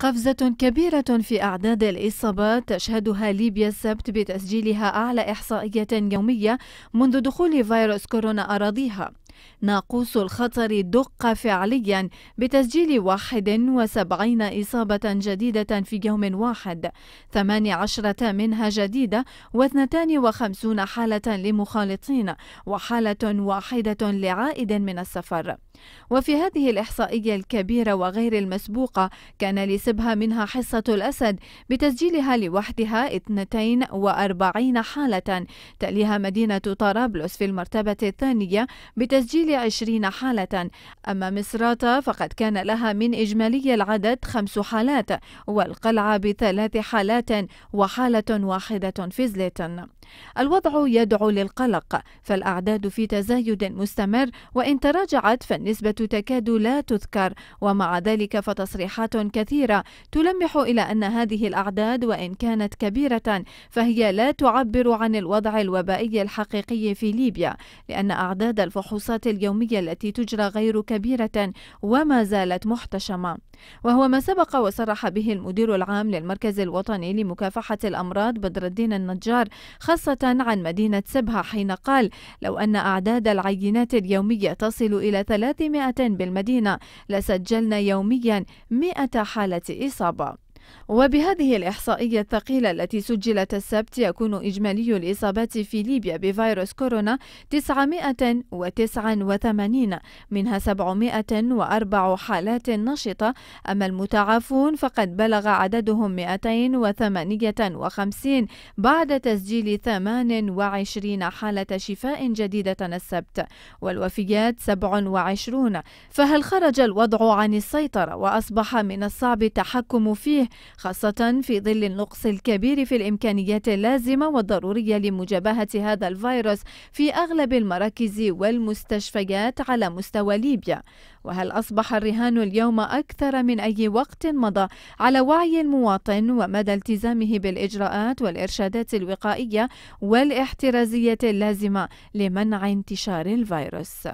قفزة كبيرة في أعداد الإصابات تشهدها ليبيا السبت بتسجيلها أعلى إحصائية يومية منذ دخول فيروس كورونا أراضيها. ناقوس الخطر دق فعليا بتسجيل 71 إصابة جديدة في يوم واحد، 18 منها جديدة و52 حالة لمخالطين وحالة واحدة لعائد من السفر. وفي هذه الإحصائية الكبيرة وغير المسبوقة كان لسبها منها حصة الأسد بتسجيلها لوحدها 42 حالة، تليها مدينة طرابلس في المرتبة الثانية بتسجيل 20 حالة، أما مصراتة فقد كان لها من إجمالي العدد 5 حالات، والقلعة ب3 حالات وحالة واحدة في زليتن. الوضع يدعو للقلق، فالأعداد في تزايد مستمر، وإن تراجعت فالنسبة تكاد لا تذكر، ومع ذلك فتصريحات كثيرة تلمح إلى أن هذه الأعداد وإن كانت كبيرة فهي لا تعبر عن الوضع الوبائي الحقيقي في ليبيا، لأن أعداد الفحوصات اليومية التي تجرى غير كبيرة وما زالت محتشمة، وهو ما سبق وصرح به المدير العام للمركز الوطني لمكافحة الأمراض بدر الدين النجار خاصة عن مدينة سبها، حين قال لو أن أعداد العينات اليومية تصل إلى 300 بالمدينة لسجلنا يوميا 100 حالة إصابة. وبهذه الإحصائية الثقيلة التي سجلت السبت يكون إجمالي الإصابات في ليبيا بفيروس كورونا 989، منها 704 حالات نشطة، أما المتعافون فقد بلغ عددهم 258 بعد تسجيل 28 حالة شفاء جديدة السبت، والوفيات 27. فهل خرج الوضع عن السيطرة وأصبح من الصعب التحكم فيه، خاصة في ظل النقص الكبير في الإمكانيات اللازمة والضرورية لمجابهة هذا الفيروس في أغلب المراكز والمستشفيات على مستوى ليبيا؟ وهل أصبح الرهان اليوم أكثر من أي وقت مضى على وعي المواطن ومدى التزامه بالإجراءات والإرشادات الوقائية والاحترازية اللازمة لمنع انتشار الفيروس؟